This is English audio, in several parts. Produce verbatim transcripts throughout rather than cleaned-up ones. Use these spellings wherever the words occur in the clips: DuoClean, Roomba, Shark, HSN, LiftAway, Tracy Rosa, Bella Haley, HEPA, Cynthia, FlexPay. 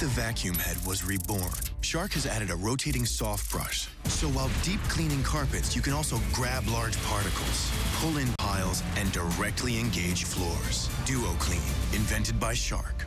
the vacuum head was reborn, Shark has added a rotating soft brush. So while deep cleaning carpets, you can also grab large particles, pull in piles, and directly engage floors. DuoClean, invented by Shark.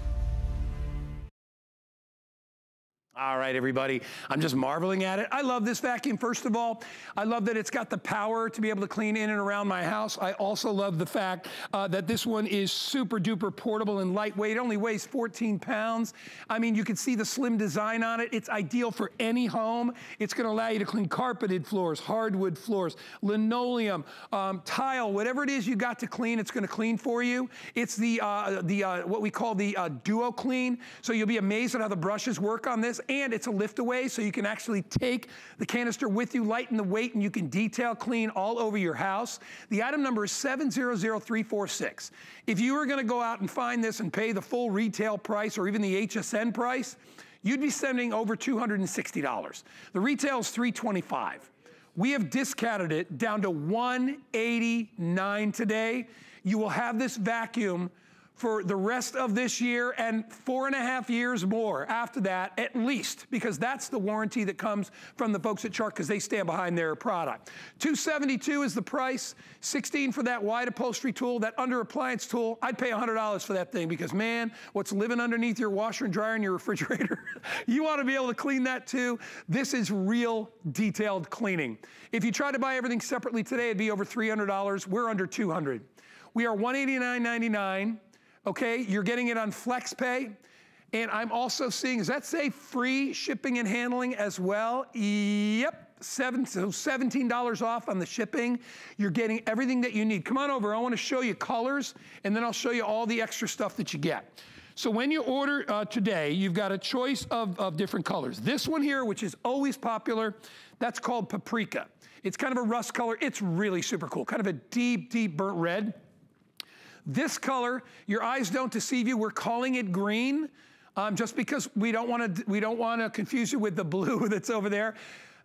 All right, everybody, I'm just marveling at it. I love this vacuum, first of all. I love that it's got the power to be able to clean in and around my house. I also love the fact uh, that this one is super duper portable and lightweight. It only weighs fourteen pounds. I mean, you can see the slim design on it. It's ideal for any home. It's gonna allow you to clean carpeted floors, hardwood floors, linoleum, um, tile, whatever it is you got to clean, it's gonna clean for you. It's the, uh, the uh, what we call the uh, DuoClean. So you'll be amazed at how the brushes work on this. And it's a LiftAway, so you can actually take the canister with you, lighten the weight, and you can detail clean all over your house. The item number is seven zero zero three four six. If you were gonna go out and find this and pay the full retail price or even the H S N price, you'd be spending over two hundred sixty dollars. The retail is three twenty-five. We have discounted it down to one eighty-nine today. You will have this vacuum for the rest of this year and four and a half years more after that, at least, because that's the warranty that comes from the folks at Shark because they stand behind their product. two seventy-two is the price, sixteen for that wide upholstery tool, that under appliance tool. I'd pay one hundred dollars for that thing because, man, what's living underneath your washer and dryer and your refrigerator, you want to be able to clean that too. This is real detailed cleaning. If you try to buy everything separately today, it'd be over three hundred dollars. We're under two hundred dollars. We are one eighty-nine ninety-nine. Okay, you're getting it on FlexPay. And I'm also seeing, does that say free shipping and handling as well? Yep. Seven, so seventeen dollars off on the shipping. You're getting everything that you need. Come on over. I want to show you colors, and then I'll show you all the extra stuff that you get. So when you order uh, today, you've got a choice of, of different colors. This one here, which is always popular, that's called paprika. It's kind of a rust color. It's really super cool. Kind of a deep, deep burnt red. This color, your eyes don't deceive you. We're calling it green, um, just because we don't want to we don't want to confuse you with the blue that's over there.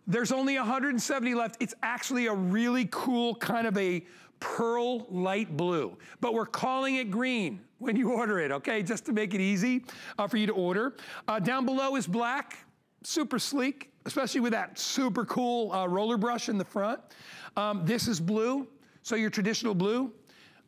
There's only one hundred seventy left. It's actually a really cool kind of a pearl light blue, but we're calling it green when you order it. Okay, just to make it easy uh, for you to order. Uh, down below is black, super sleek, especially with that super cool uh, roller brush in the front. Um, this is blue, so your traditional blue.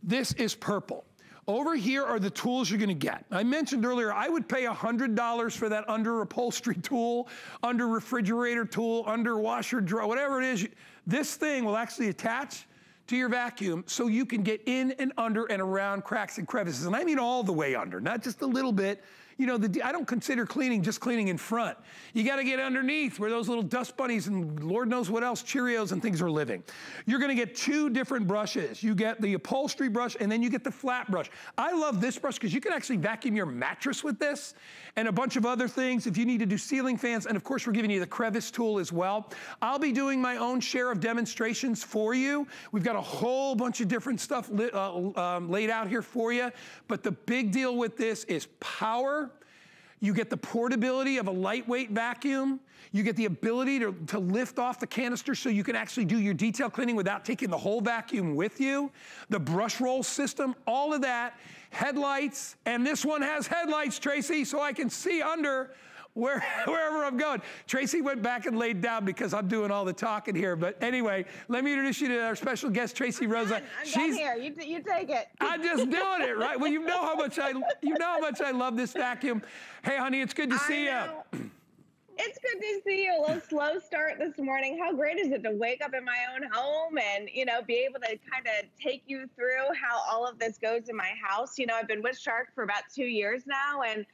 This is purple. Over here are the tools you're gonna get. I mentioned earlier, I would pay one hundred dollars for that under upholstery tool, under refrigerator tool, under washer drawer, whatever it is. This thing will actually attach to your vacuum so you can get in and under and around cracks and crevices. And I mean all the way under, not just a little bit. You know, the, I don't consider cleaning just cleaning in front. You gotta get underneath where those little dust bunnies and Lord knows what else, Cheerios and things are living. You're gonna get two different brushes. You get the upholstery brush and then you get the flat brush. I love this brush because you can actually vacuum your mattress with this and a bunch of other things if you need to do ceiling fans. And of course, we're giving you the crevice tool as well. I'll be doing my own share of demonstrations for you. We've got a whole bunch of different stuff lit, uh, um, laid out here for you. But the big deal with this is power. You get the portability of a lightweight vacuum. You get the ability to, to lift off the canister so you can actually do your detail cleaning without taking the whole vacuum with you. The brush roll system, all of that. Headlights, and this one has headlights, Tracy, so I can see under where, wherever I'm going. Tracy went back and laid down because I'm doing all the talking here. But anyway, let me introduce you to our special guest, Tracy Rosa. I'm done. I'm She's done here. You, you take it. I'm just doing it, right? Well, you know how much I you know how much I love this vacuum. Hey, honey, it's good to I see know. you. It's good to see you. A little slow start this morning. How great is it to wake up in my own home and, you know, be able to kind of take you through how all of this goes in my house. You know, I've been with Shark for about two years now, and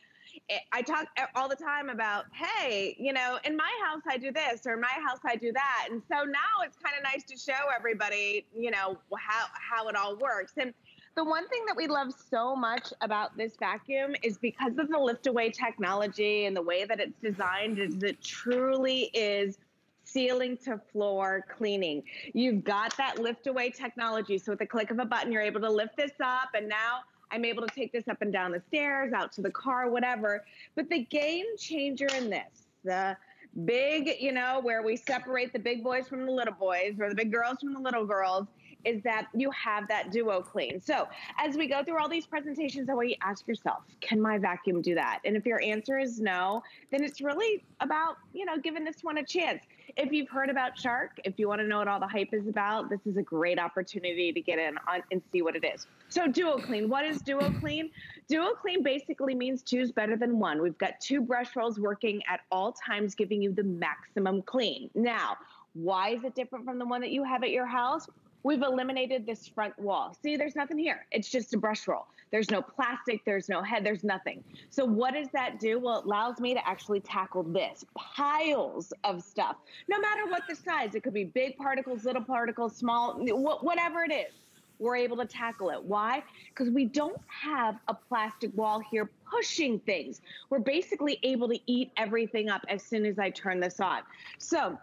I talk all the time about, hey, you know, in my house I do this, or in my house I do that. And so now it's kind of nice to show everybody, you know, how, how it all works. And the one thing that we love so much about this vacuum is because of the LiftAway technology and the way that it's designed, is it truly is ceiling to floor cleaning. You've got that LiftAway technology. So with the click of a button, you're able to lift this up, and now I'm able to take this up and down the stairs, out to the car, whatever. But the game changer in this, the big, you know, where we separate the big boys from the little boys, or the big girls from the little girls, is that you have that DuoClean. So as we go through all these presentations, I want you to ask yourself, can my vacuum do that? And if your answer is no, then it's really about, you know, giving this one a chance. If you've heard about Shark, if you want to know what all the hype is about, this is a great opportunity to get in on and see what it is. So DuoClean, what is DuoClean? DuoClean basically means two's better than one. We've got two brush rolls working at all times, giving you the maximum clean. Now, why is it different from the one that you have at your house? We've eliminated this front wall. See, there's nothing here. It's just a brush roll. There's no plastic, there's no head, there's nothing. So what does that do? Well, it allows me to actually tackle this, piles of stuff. No matter what the size, it could be big particles, little particles, small, whatever it is, we're able to tackle it. Why? Because we don't have a plastic wall here pushing things. We're basically able to eat everything up as soon as I turn this on. So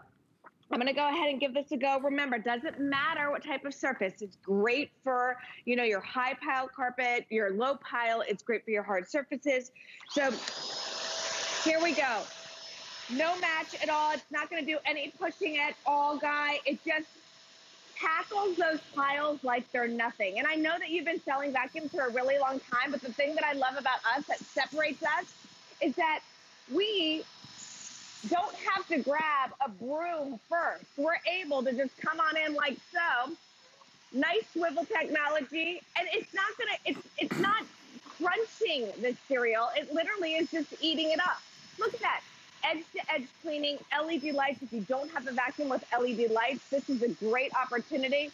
I'm gonna go ahead and give this a go. Remember, doesn't matter what type of surface. It's great for, you know, your high pile carpet, your low pile. It's great for your hard surfaces. So here we go. No match at all. It's not gonna do any pushing at all, guy. It just tackles those piles like they're nothing. And I know that you've been selling vacuums for a really long time, but the thing that I love about us that separates us is that we don't have to grab a broom first. We're able to just come on in like so. Nice swivel technology. And it's not gonna, it's, it's not crunching the cereal. It literally is just eating it up. Look at that. Edge to edge cleaning, L E D lights. If you don't have a vacuum with L E D lights, this is a great opportunity.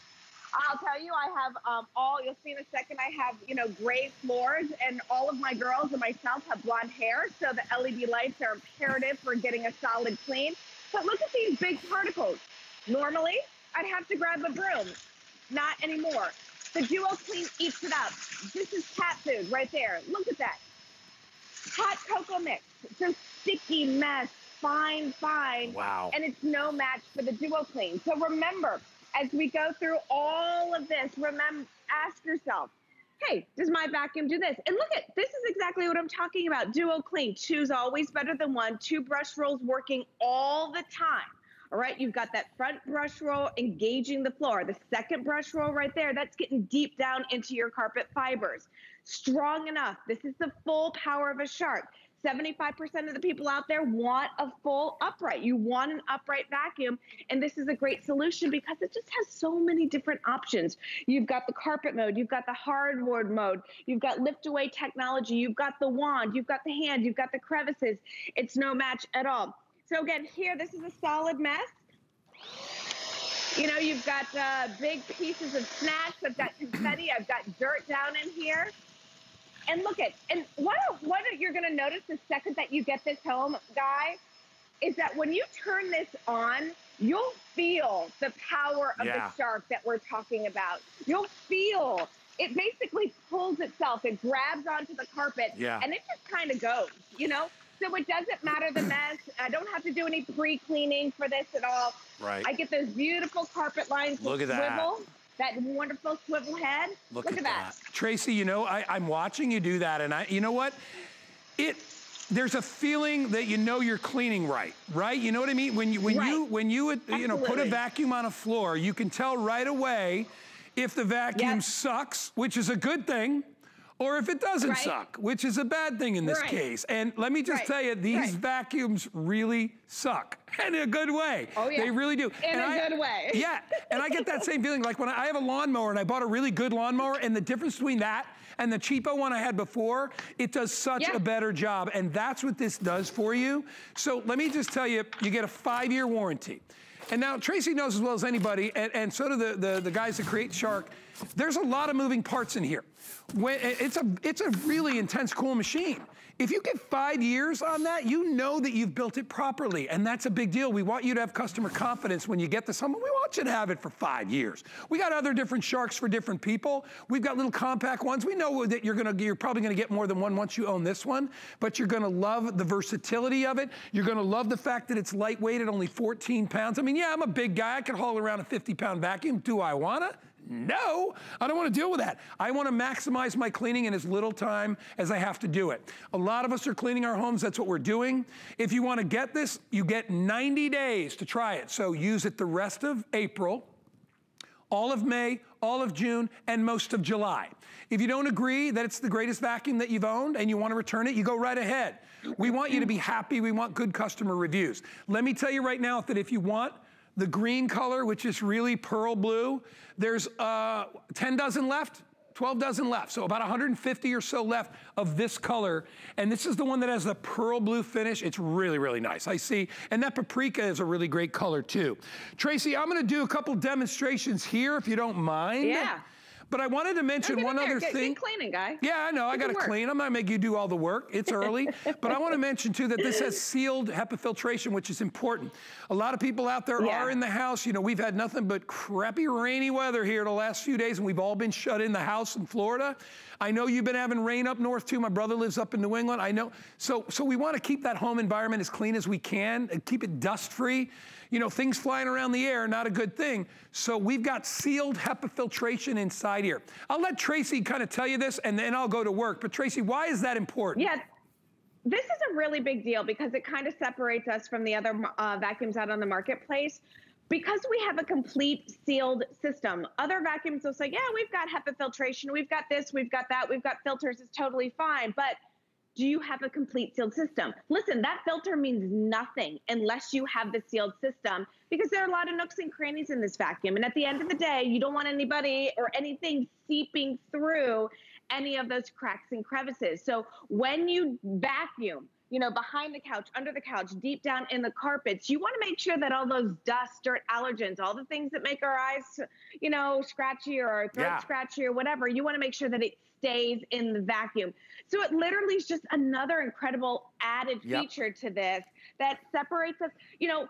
I'll tell you, I have um, all, you'll see in a second, I have, you know, gray floors, and all of my girls and myself have blonde hair, so the L E D lights are imperative for getting a solid clean. But look at these big particles. Normally, I'd have to grab a broom. Not anymore. The DuoClean eats it up. This is cat food right there. Look at that. Hot cocoa mix. Just sticky mess. Fine, fine. Wow. And it's no match for the DuoClean. So remember, as we go through all of this, remember, ask yourself, hey, does my vacuum do this? And look at, this is exactly what I'm talking about. DuoClean, two's always better than one, two brush rolls working all the time. All right, you've got that front brush roll engaging the floor. The second brush roll right there, that's getting deep down into your carpet fibers. Strong enough, this is the full power of a Shark. seventy-five percent of the people out there want a full upright. You want an upright vacuum, and this is a great solution because it just has so many different options. You've got the carpet mode, you've got the hardwood mode, you've got LiftAway technology, you've got the wand, you've got the hand, you've got the crevices. It's no match at all. So again, here, this is a solid mess. You know, you've got uh, big pieces of snacks. I've got confetti, I've got dirt down in here. And look at, and what, what you're gonna notice the second that you get this home, guy, is that when you turn this on, you'll feel the power of yeah. the Shark that we're talking about. You'll feel, it basically pulls itself, it grabs onto the carpet, yeah. and it just kind of goes, you know? So it doesn't matter the mess. I don't have to do any pre-cleaning for this at all. Right. I get those beautiful carpet lines. Look at swivel. that. That wonderful swivel head. Look, Look at, at that. that. Tracy, you know, I, I'm watching you do that, and I, you know what? It, there's a feeling that you know you're cleaning right, right? You know what I mean? When you, when right. you, when you, Absolutely. you know, put a vacuum on a floor, you can tell right away if the vacuum yep. sucks, which is a good thing, or if it doesn't right. suck, which is a bad thing in this right. case. And let me just right. tell you, these right. vacuums really suck in a good way. Oh yeah. They really do. In and a I, good way. Yeah, and I get that same feeling. Like when I, I have a lawnmower and I bought a really good lawnmower, and the difference between that and the cheapo one I had before, it does such yeah. a better job. And that's what this does for you. So let me just tell you, you get a five-year warranty. And now Tracy knows as well as anybody, and, and so do the, the, the guys that create Shark, there's a lot of moving parts in here. When, it's, a, it's a really intense, cool machine. If you get five years on that, you know that you've built it properly, and that's a big deal. We want you to have customer confidence when you get this home. We want you to have it for five years. We got other different Sharks for different people. We've got little compact ones. We know that you're gonna, you're probably gonna get more than one once you own this one, but you're gonna love the versatility of it. You're gonna love the fact that it's lightweight at only fourteen pounds. I mean, yeah, I'm a big guy. I could haul around a fifty pound vacuum. Do I wanna? No, I don't want to deal with that. I want to maximize my cleaning in as little time as I have to do it. A lot of us are cleaning our homes. That's what we're doing. If you want to get this, you get ninety days to try it. So use it the rest of April, all of May, all of June, and most of July. If you don't agree that it's the greatest vacuum that you've owned and you want to return it, you go right ahead. We want you to be happy. We want good customer reviews. Let me tell you right now that if you want the green color, which is really pearl blue, there's uh, ten dozen left. twelve dozen left, so about one hundred fifty or so left of this color. And this is the one that has the pearl blue finish. It's really, really nice, I see. And that paprika is a really great color too. Tracy, I'm gonna do a couple demonstrations here if you don't mind. Yeah. But I wanted to mention one other get, thing. Get cleaning, guy. Yeah, I know, I gotta clean. I'm not gonna make you do all the work, it's early. But I wanna mention too that this has sealed HEPA filtration, which is important. A lot of people out there yeah. are in the house, you know, we've had nothing but crappy rainy weather here the last few days and we've all been shut in the house in Florida. I know you've been having rain up north too. My brother lives up in New England, I know. So, so we wanna keep that home environment as clean as we can, and keep it dust-free. You know, things flying around the air, not a good thing. So we've got sealed HEPA filtration inside here. I'll let Tracy kind of tell you this and then I'll go to work. But Tracy, why is that important? Yeah, this is a really big deal because it kind of separates us from the other uh, vacuums out on the marketplace. Because we have a complete sealed system, other vacuums will say, yeah, we've got HEPA filtration, we've got this, we've got that, we've got filters, it's totally fine. But do you have a complete sealed system? Listen, that filter means nothing unless you have the sealed system, because there are a lot of nooks and crannies in this vacuum. And at the end of the day, you don't want anybody or anything seeping through any of those cracks and crevices. So when you vacuum, you know, behind the couch, under the couch, deep down in the carpets, you want to make sure that all those dust, dirt, allergens, all the things that make our eyes, you know, scratchy or throat yeah. scratchy or whatever, you want to make sure that it stays in the vacuum. So it literally is just another incredible added yep. feature to this that separates us. You know,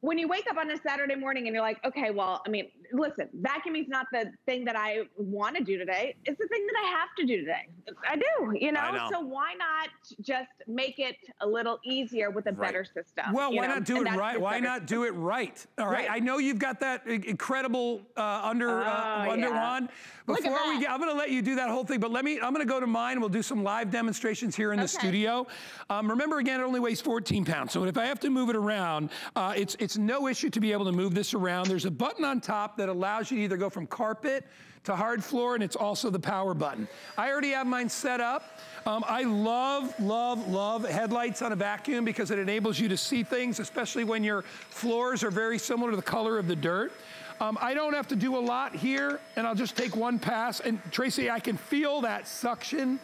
when you wake up on a Saturday morning and you're like, okay, well, I mean, listen, vacuuming is not the thing that I want to do today. It's the thing that I have to do today. I do, you know? know. So why not just make it a little easier with a right. better system? Well, why know? not do and it right? Why not system. do it right? All right. right. I know you've got that incredible uh, under oh, uh, under wand. Yeah. Before we get, I'm going to let you do that whole thing, but let me, I'm going to go to mine. We'll do some live demonstrations here in okay. the studio. Um, remember, again, it only weighs fourteen pounds. So if I have to move it around, uh, it's, it's It's no issue to be able to move this around. There's a button on top that allows you to either go from carpet to hard floor, and it's also the power button. I already have mine set up. Um, I love, love, love headlights on a vacuum because it enables you to see things, especially when your floors are very similar to the color of the dirt. Um, I don't have to do a lot here, and I'll just take one pass. And Tracy, I can feel that suction.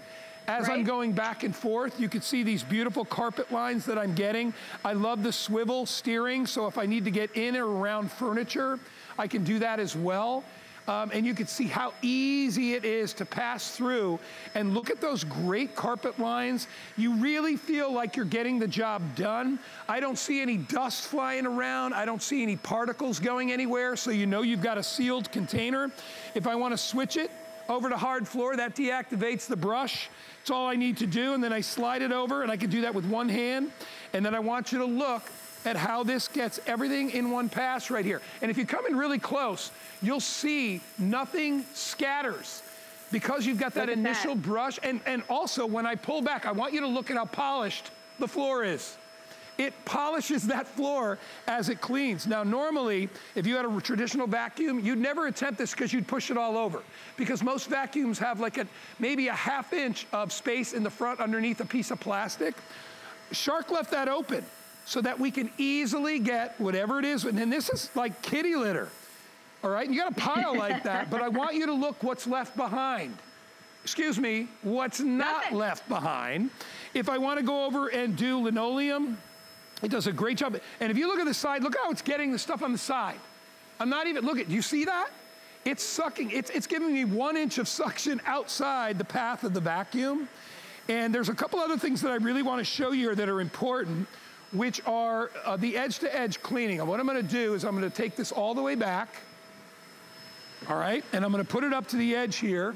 As right. I'm going back and forth, you can see these beautiful carpet lines that I'm getting. I love the swivel steering, so if I need to get in or around furniture, I can do that as well. Um, and you can see how easy it is to pass through. And look at those great carpet lines. You really feel like you're getting the job done. I don't see any dust flying around. I don't see any particles going anywhere, so you know you've got a sealed container. If I want to switch it over to hard floor, that deactivates the brush. It's all I need to do, and then I slide it over, and I can do that with one hand. And then I want you to look at how this gets everything in one pass right here. And if you come in really close, you'll see nothing scatters because you've got that initial that. brush. And, and also, when I pull back, I want you to look at how polished the floor is. It polishes that floor as it cleans. Now, normally, if you had a traditional vacuum, you'd never attempt this because you'd push it all over. Because most vacuums have like a, maybe a half inch of space in the front underneath a piece of plastic. Shark left that open so that we can easily get whatever it is. And then this is like kitty litter, all right? And you got a pile like that, but I want you to look what's left behind. Excuse me, what's not Nothing. left behind. If I wanna go over and do linoleum, it does a great job. And if you look at the side, look how it's getting the stuff on the side. I'm not even, look at, do you see that? It's sucking, it's, it's giving me one inch of suction outside the path of the vacuum. And there's a couple other things that I really wanna show you here that are important, which are uh, the edge-to-edge cleaning. And what I'm gonna do is I'm gonna take this all the way back, all right? And I'm gonna put it up to the edge here.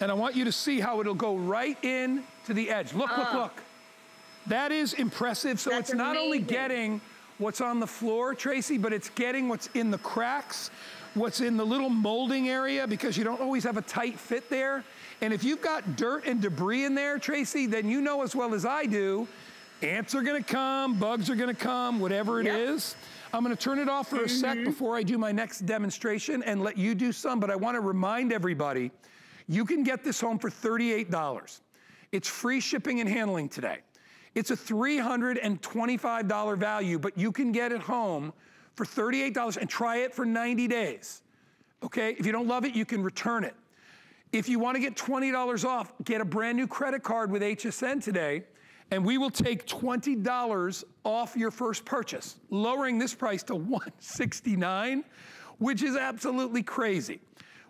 And I want you to see how it'll go right in to the edge. Look, uh. look, look. That is impressive. So That's it's not amazing. only getting what's on the floor, Tracy, but it's getting what's in the cracks, what's in the little molding area, because you don't always have a tight fit there. And if you've got dirt and debris in there, Tracy, then you know as well as I do, ants are gonna come, bugs are gonna come, whatever it yep. is. I'm gonna turn it off for a sec before I do my next demonstration and let you do some, but I wanna remind everybody, you can get this home for thirty-eight dollars. It's free shipping and handling today. It's a three hundred twenty-five dollar value, but you can get it home for thirty-eight dollars and try it for ninety days, okay? If you don't love it, you can return it. If you wanna get twenty dollars off, get a brand new credit card with H S N today, and we will take twenty dollars off your first purchase, lowering this price to one hundred sixty-nine dollars, which is absolutely crazy.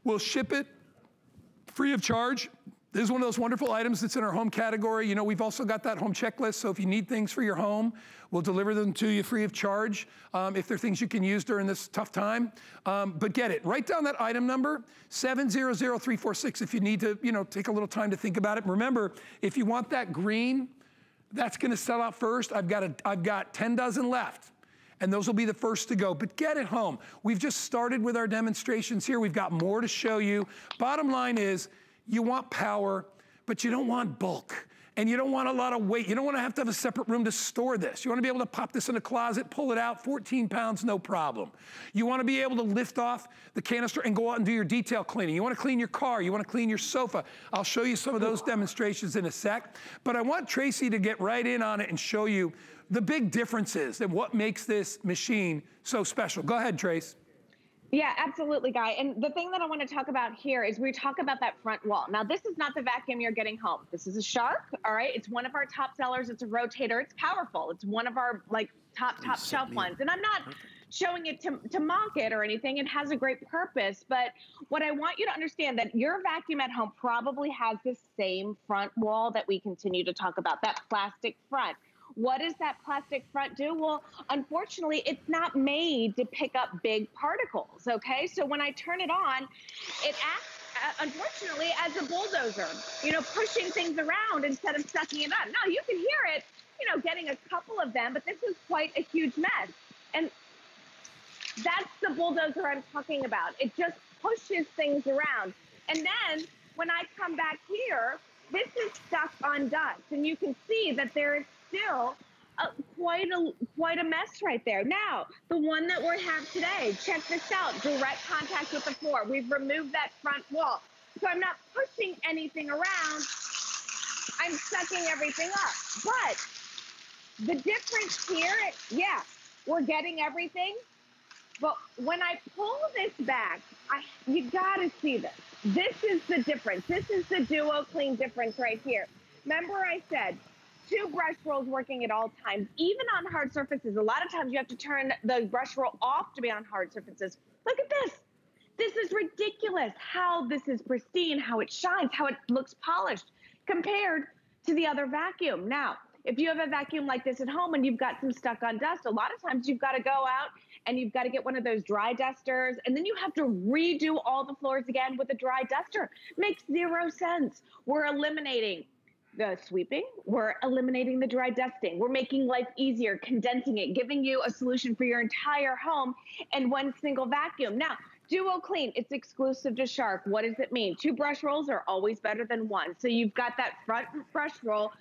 We'll ship it free of charge. This is one of those wonderful items that's in our home category. You know, we've also got that home checklist, so if you need things for your home, we'll deliver them to you free of charge um, if they're things you can use during this tough time. Um, but get it. Write down that item number, seven zero zero three four six, if you need to, you know, take a little time to think about it. Remember, if you want that green, that's gonna sell out first. I've got, a, I've got ten dozen left, and those will be the first to go, but get it home. We've just started with our demonstrations here. We've got more to show you. Bottom line is, you want power, but you don't want bulk. And you don't want a lot of weight. You don't wanna have to have a separate room to store this. You wanna be able to pop this in a closet, pull it out, fourteen pounds, no problem. You wanna be able to lift off the canister and go out and do your detail cleaning. You wanna clean your car, you wanna clean your sofa. I'll show you some of those demonstrations in a sec, but I want Tracy to get right in on it and show you the big differences and what makes this machine so special. Go ahead, Trace. Yeah, absolutely, Guy. And the thing that I want to talk about here is we talk about that front wall. Now, this is not the vacuum you're getting home. This is a Shark, all right? It's one of our top sellers. It's a rotator. It's powerful. It's one of our, like, top, top shelf ones. And I'm not showing it to, to mock it or anything. It has a great purpose. But what I want you to understand that your vacuum at home probably has the same front wall that we continue to talk about, that plastic front. What does that plastic front do? Well, unfortunately, it's not made to pick up big particles, okay? So when I turn it on, it acts, uh, unfortunately, as a bulldozer, you know, pushing things around instead of sucking it up. Now, you can hear it, you know, getting a couple of them, but this is quite a huge mess. And that's the bulldozer I'm talking about. It just pushes things around. And then when I come back here, this is stuck on dust, and you can see that there is still uh, quite a quite a mess right there. Now, the one that we have today, check this out, direct contact with the floor. We've removed that front wall. So I'm not pushing anything around. I'm sucking everything up. But the difference here, yeah, we're getting everything. But when I pull this back, I, you gotta see this. This is the difference. This is the DuoClean difference right here. Remember I said, two brush rolls working at all times, even on hard surfaces. A lot of times you have to turn the brush roll off to be on hard surfaces. Look at this. This is ridiculous how this is pristine, how it shines, how it looks polished compared to the other vacuum. Now, if you have a vacuum like this at home and you've got some stuck on dust, a lot of times you've got to go out and you've got to get one of those dry dusters, and then you have to redo all the floors again with a dry duster. Makes zero sense. We're eliminating the sweeping, we're eliminating the dry dusting, we're making life easier, condensing it, giving you a solution for your entire home in one single vacuum. Now, DuoClean, it's exclusive to Shark. What does it mean? Two brush rolls are always better than one. So you've got that front brush roll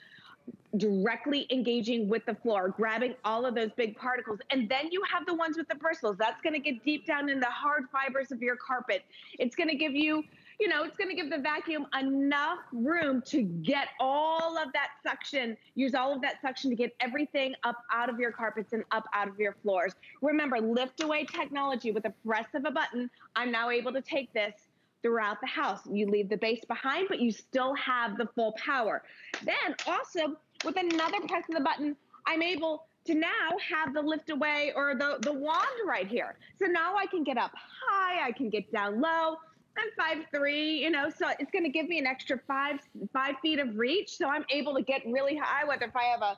directly engaging with the floor, grabbing all of those big particles. And then you have the ones with the bristles. That's gonna get deep down in the hard fibers of your carpet. It's gonna give you You know, it's gonna give the vacuum enough room to get all of that suction, use all of that suction to get everything up out of your carpets and up out of your floors. Remember, LiftAway technology, with a press of a button, I'm now able to take this throughout the house. You leave the base behind, but you still have the full power. Then also, with another press of the button, I'm able to now have the LiftAway or the, the wand right here. So now I can get up high, I can get down low, I'm five three, you know, so it's going to give me an extra five five feet of reach. So I'm able to get really high, whether if I have a,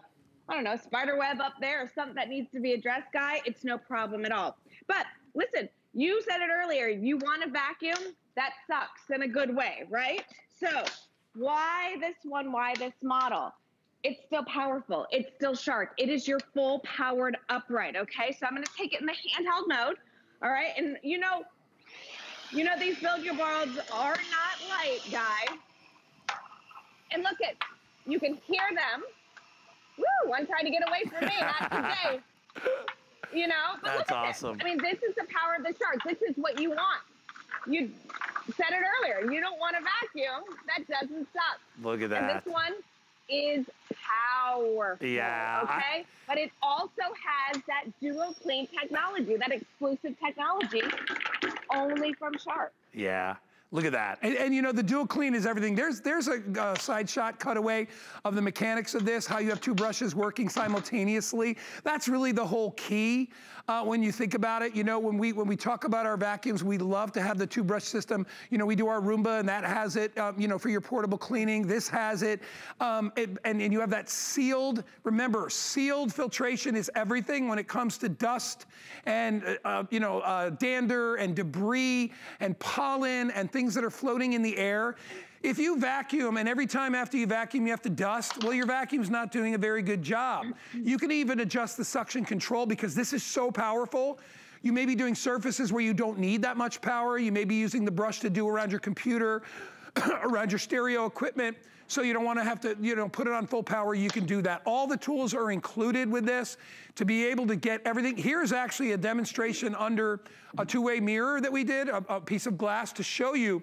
I don't know, spider web up there or something that needs to be addressed, Guy, it's no problem at all. But listen, you said it earlier, you want a vacuum, that sucks in a good way, right? So why this one, why this model? It's still powerful. It's still Shark. It is your full powered upright, okay? So I'm going to take it in the handheld mode, all right? And you know, You know, these billiard balls are not light, Guy. And look at, you can hear them. Woo, I'm trying to get away from me, not today. you know? But that's awesome. This. I mean, this is the power of the Shark. This is what you want. You said it earlier. You don't want a vacuum. That doesn't suck. Look at that. And this one is powerful. Yeah. Okay? I... But it also has that DuoClean technology, that exclusive technology only from Shark. Yeah. Look at that. And, and you know, the DuoClean is everything. There's there's a uh, side shot cutaway of the mechanics of this, how you have two brushes working simultaneously. That's really the whole key uh, when you think about it. You know, when we when we talk about our vacuums, we love to have the two brush system. You know, we do our Roomba and that has it, um, you know, for your portable cleaning. This has it. Um, it and, and you have that sealed, remember, sealed filtration is everything when it comes to dust and, uh, you know, uh, dander and debris and pollen and things Things that are floating in the air. If you vacuum and every time after you vacuum you have to dust, well, your vacuum's not doing a very good job. You can even adjust the suction control because this is so powerful. You may be doing surfaces where you don't need that much power. You may be using the brush to do around your computer, around your stereo equipment. So you don't want to have to, you know, put it on full power. You can do that. All the tools are included with this to be able to get everything. Here's actually a demonstration under a two-way mirror that we did, a, a piece of glass to show you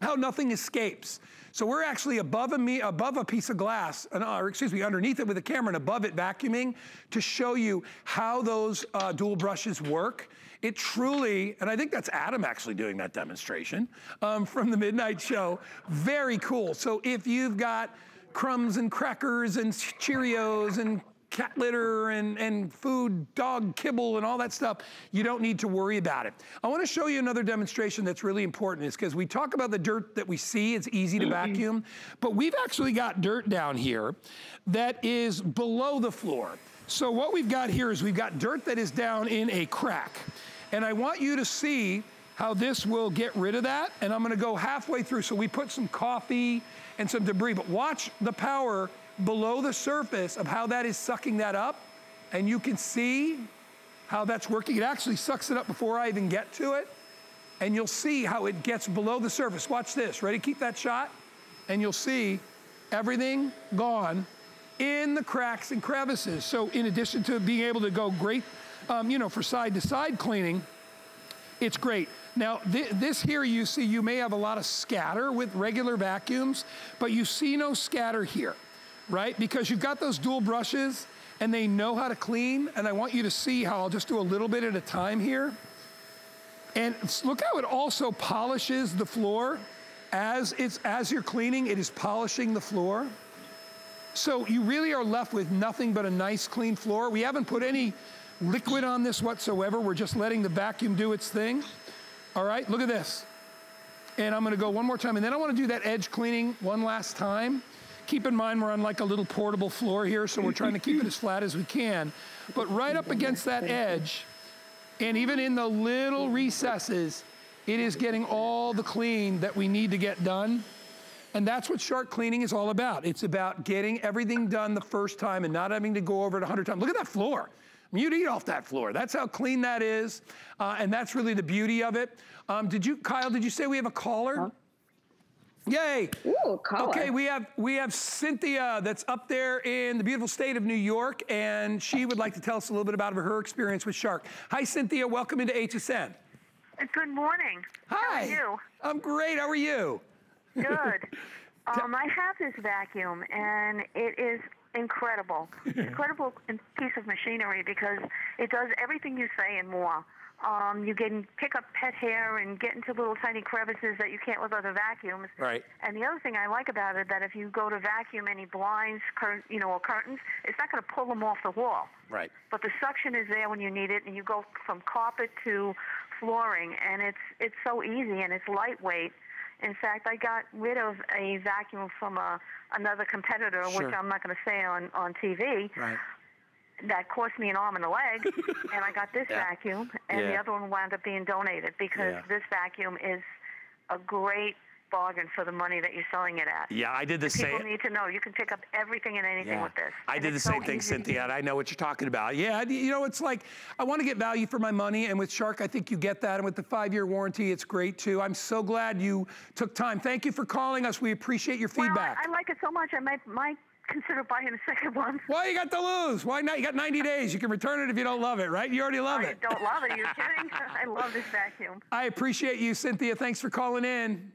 how nothing escapes. So we're actually above a, me above a piece of glass, or excuse me, underneath it with a camera and above it vacuuming to show you how those uh, dual brushes work. It truly, and I think that's Adam actually doing that demonstration um, from the Midnight Show. Very cool. So if you've got crumbs and crackers and Cheerios and cat litter and, and food, dog kibble and all that stuff, you don't need to worry about it. I wanna show you another demonstration that's really important is because we talk about the dirt that we see, it's easy to vacuum, but we've actually got dirt down here that is below the floor. So what we've got here is we've got dirt that is down in a crack. And I want you to see how this will get rid of that. And I'm gonna go halfway through. So we put some coffee and some debris, but watch the power below the surface of how that is sucking that up. And you can see how that's working. It actually sucks it up before I even get to it. And you'll see how it gets below the surface. Watch this, ready? Keep that shot. And you'll see everything gone in the cracks and crevices. So in addition to being able to go great, um, you know, for side to side cleaning, it's great. Now th this here you see, you may have a lot of scatter with regular vacuums, but you see no scatter here, right? Because you've got those dual brushes and they know how to clean. And I want you to see how I'll just do a little bit at a time here. And look how it also polishes the floor. As, it's, as you're cleaning, it is polishing the floor. So you really are left with nothing but a nice clean floor. We haven't put any liquid on this whatsoever. We're just letting the vacuum do its thing. All right, look at this. And I'm gonna go one more time and then I wanna do that edge cleaning one last time. Keep in mind we're on like a little portable floor here, so we're trying to keep it as flat as we can. But right up against that edge, and even in the little recesses, it is getting all the clean that we need to get done. And that's what Shark cleaning is all about. It's about getting everything done the first time and not having to go over it a hundred times. Look at that floor. I mean, you'd eat off that floor. That's how clean that is. Uh, and that's really the beauty of it. Um, did you, Kyle, did you say we have a caller? Huh? Yay. Ooh, caller. Okay, we have, we have Cynthia that's up there in the beautiful state of New York, and she would like to tell us a little bit about her experience with Shark. Hi, Cynthia. Welcome into H S N. Good morning. Hi. How are you? I'm great. How are you? Good. Um, I have this vacuum, and it is incredible. Incredible piece of machinery because it does everything you say and more. Um, you can pick up pet hair and get into little tiny crevices that you can't with other vacuums. Right. And the other thing I like about it that if you go to vacuum any blinds, cur you know, or curtains, it's not going to pull them off the wall. Right. But the suction is there when you need it, and you go from carpet to flooring, and it's it's so easy and it's lightweight. In fact, I got rid of a vacuum from a, another competitor, sure, which I'm not going to say on, on T V. Right. That cost me an arm and a leg, and I got this yeah. vacuum, and yeah. the other one wound up being donated because yeah. this vacuum is a great bargain for the money that you're selling it at. Yeah, I did the same. People need to know you can pick up everything and anything yeah. with this. I and did the same so thing, Cynthia, and I know what you're talking about. Yeah, you know, it's like, I want to get value for my money, and with Shark, I think you get that, and with the five-year warranty, it's great, too. I'm so glad you took time. Thank you for calling us. We appreciate your feedback. Well, I, I like it so much. I might, might consider buying a second one. Well, you got to lose. Why not? You got ninety days. You can return it if you don't love it, right? You already love I it. I don't love it. You're kidding? I love this vacuum. I appreciate you, Cynthia. Thanks for calling in.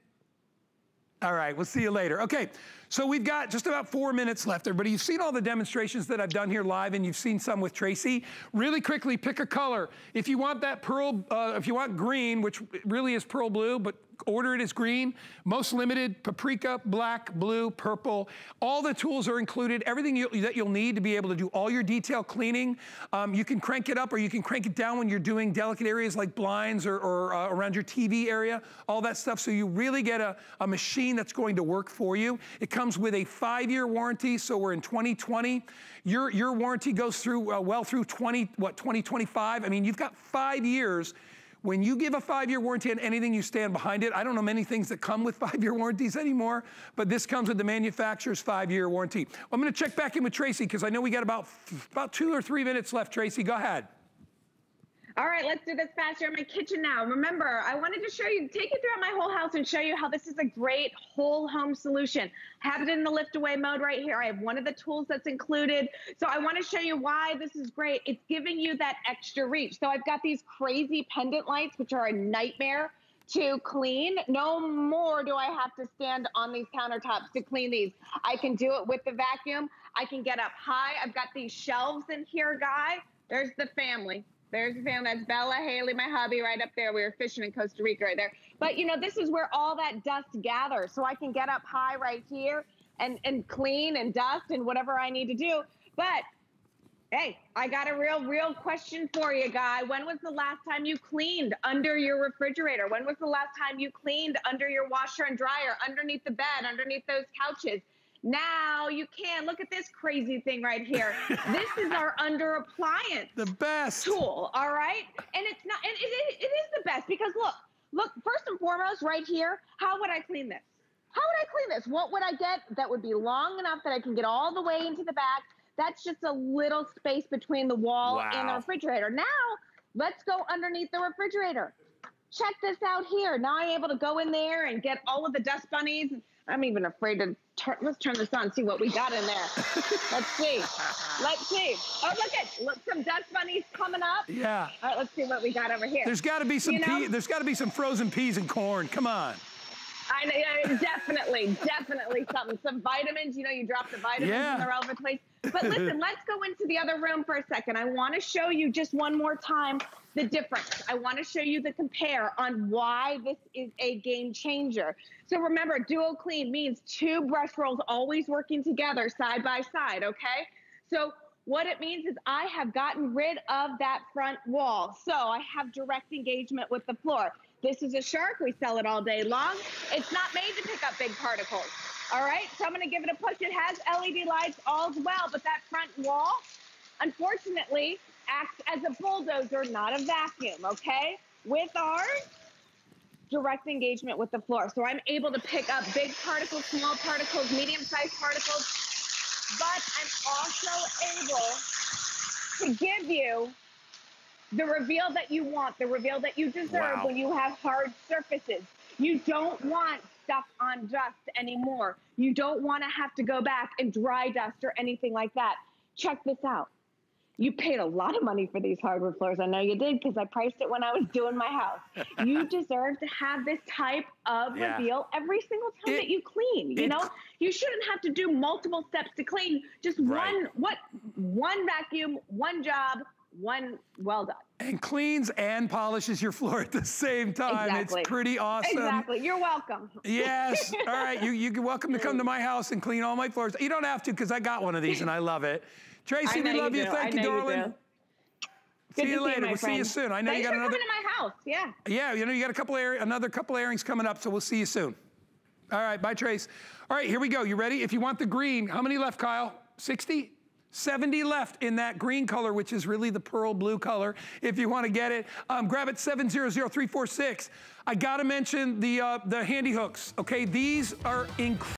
All right, we'll see you later. Okay, so we've got just about four minutes left, everybody. You've seen all the demonstrations that I've done here live, and you've seen some with Tracy. Really quickly, pick a color. If you want that pearl, uh, if you want green, which really is pearl blue, but order it as green. Most limited, paprika, black, blue, purple. All the tools are included. Everything you, that you'll need to be able to do all your detail cleaning. Um, you can crank it up or you can crank it down when you're doing delicate areas like blinds or, or uh, around your T V area, all that stuff. So you really get a, a machine that's going to work for you. It comes with a five-year warranty, so we're in twenty twenty. Your, your warranty goes through uh, well through twenty, what, twenty twenty-five. I mean, you've got five years. When you give a five-year warranty on anything, you stand behind it. I don't know many things that come with five-year warranties anymore, but this comes with the manufacturer's five-year warranty. Well, I'm gonna check back in with Tracy because I know we got about, about two or three minutes left. Tracy, go ahead. All right, let's do this fast. You're in my kitchen now. Remember, I wanted to show you, take you throughout my whole house and show you how this is a great whole home solution. Have it in the lift away mode right here. I have one of the tools that's included. So I want to show you why this is great. It's giving you that extra reach. So I've got these crazy pendant lights, which are a nightmare to clean. No more do I have to stand on these countertops to clean these. I can do it with the vacuum. I can get up high. I've got these shelves in here, guy. There's the family. There's the family. That's Bella Haley, my hubby, right up there. We were fishing in Costa Rica right there. But, you know, this is where all that dust gathers. So I can get up high right here and, and clean and dust and whatever I need to do. But, hey, I got a real, real question for you, Guy. When was the last time you cleaned under your refrigerator? When was the last time you cleaned under your washer and dryer, underneath the bed, underneath those couches? Now you can. Look at this crazy thing right here. This is our under appliance. The best. Tool, all right? And it's not, and it, it, it is the best because look, look, first and foremost right here, how would I clean this? How would I clean this? What would I get that would be long enough that I can get all the way into the back? That's just a little space between the wall wow. and the refrigerator. Now, let's go underneath the refrigerator. Check this out here. Now I'm able to go in there and get all of the dust bunnies. I'm even afraid to turn, let's turn this on and see what we got in there. Let's see, let's see. Oh, look at, look, some dust bunnies coming up. Yeah. All right, let's see what we got over here. There's gotta be some, you know? There's gotta be some frozen peas and corn, come on. I know, definitely, definitely something. Some vitamins, you know, you drop the vitamins yeah. and they're all over the place. But listen, let's go into the other room for a second. I wanna show you just one more time the difference. I wanna show you the compare on why this is a game changer. So remember, DuoClean means two brush rolls always working together side by side, okay? So what it means is I have gotten rid of that front wall. So I have direct engagement with the floor. This is a Shark, we sell it all day long. It's not made to pick up big particles. All right, so I'm gonna give it a push. It has L E D lights, all's well, but that front wall, unfortunately, acts as a bulldozer, not a vacuum, okay? With ours, direct engagement with the floor. So I'm able to pick up big particles, small particles, medium-sized particles, but I'm also able to give you the reveal that you want, the reveal that you deserve wow. when you have hard surfaces. You don't want stuff on dust anymore. You don't want to have to go back and dry dust or anything like that. Check this out. You paid a lot of money for these hardwood floors. I know you did because I priced it when I was doing my house. You deserve to have this type of yeah. reveal every single time it, that you clean. You it, know, you shouldn't have to do multiple steps to clean. Just right. one, what, one vacuum, one job, one well done. And cleans and polishes your floor at the same time. Exactly. It's pretty awesome. Exactly. You're welcome. Yes. All right. You, you're welcome to come to my house and clean all my floors. You don't have to because I got one of these and I love it. Tracy, we love you. you. Thank I you, darling. You see Good you later. See you, we'll friend. see you soon. I know Thanks you got for another. Coming to my house. Yeah. Yeah. You know you got a couple air, another couple airings coming up, so we'll see you soon. All right. Bye, Trace. All right. Here we go. You ready? If you want the green, how many left, Kyle? sixty. seventy left in that green color, which is really the pearl blue color. If you want to get it, um, grab it seven zero zero three four six. I gotta mention the uh, the handy hooks. Okay, these are incredible.